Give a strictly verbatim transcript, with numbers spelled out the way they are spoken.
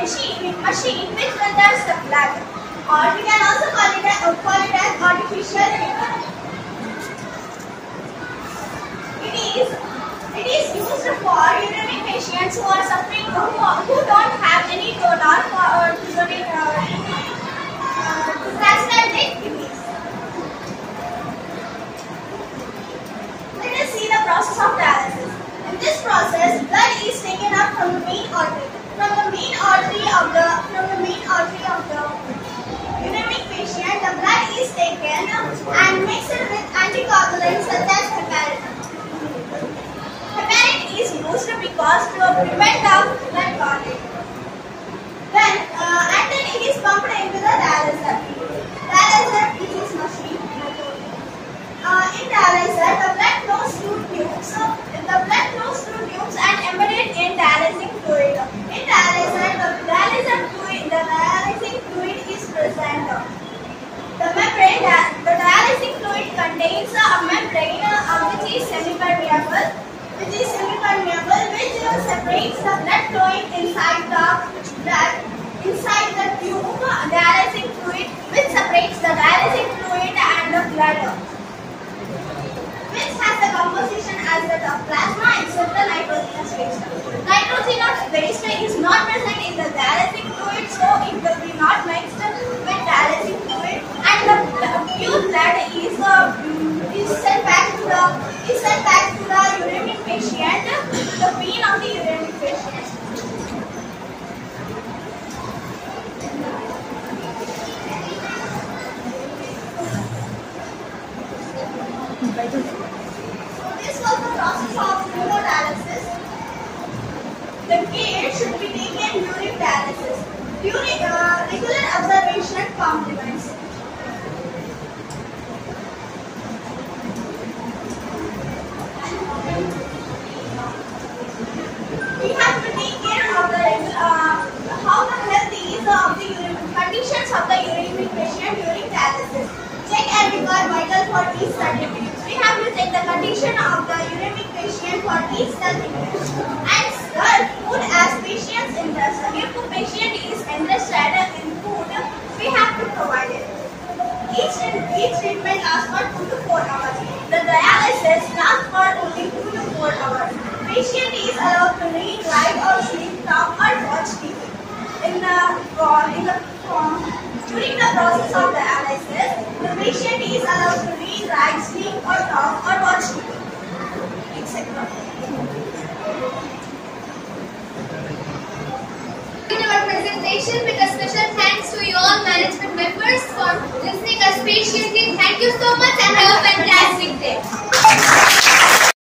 machine, machine which renders the blood, or we can also call it, a, call it as artificial liver. It is, it is used for urinary patients who are suffering, who, are, who don't have any donor for uh, urinary uh, disaster disease. Let us see the process of dialysis. In this process, blood is taken up from the main artery, from the main artery of the, from the main artery of the uremic patient. The blood is taken and mixed with anticoagulants such as heparin. Heparin is used because to prevent the blood clotting. Then, uh, and then it is pumped into the dialyzer. Dialyzer is machine. Uh, in dialyzer, the blood flows through tubes. So, the blood flows through tubes and embedded in dialytic fluid. In dialyzer, the dialyzer fluid, the dialytic fluid is present. The membrane, the dialytic fluid contains a membrane which is semi-permeable, which is semi-permeable, which separates the blood flowing inside the blood, inside the tube. Dialytic fluid, which separates the dialytic fluid and the blood, which has the composition as that of plasma except the nitrogenous waste. Nitrogenous waste is not present in the dialytic fluid, so it will be not mixed with dialytic fluid, and the pure blood is uh, is sent back to the is sent back to the uremic patient, the vein of the uremic patient. The care should be taken during dialysis. During uh, regular observation complements. We have to take care of the uh, how the health is of the urine, conditions of the urine patient during dialysis. Check and record vital for each thirty minutes. We have to check the condition of the urine patient for each thirty minutes. And third, food as patient's interest. If the patient is interested in food, we have to provide it. Each, each treatment lasts for two to four hours. The dialysis lasts for only two to four hours. Patient is allowed to read, write or sleep, talk or watch T V. In the, in the, during the process of dialysis, the patient is allowed to read, write, sleep or talk or watch T V, et cetera. Our presentation with a special thanks to you all management members for listening us patiently. Thank you so much and have a fantastic day.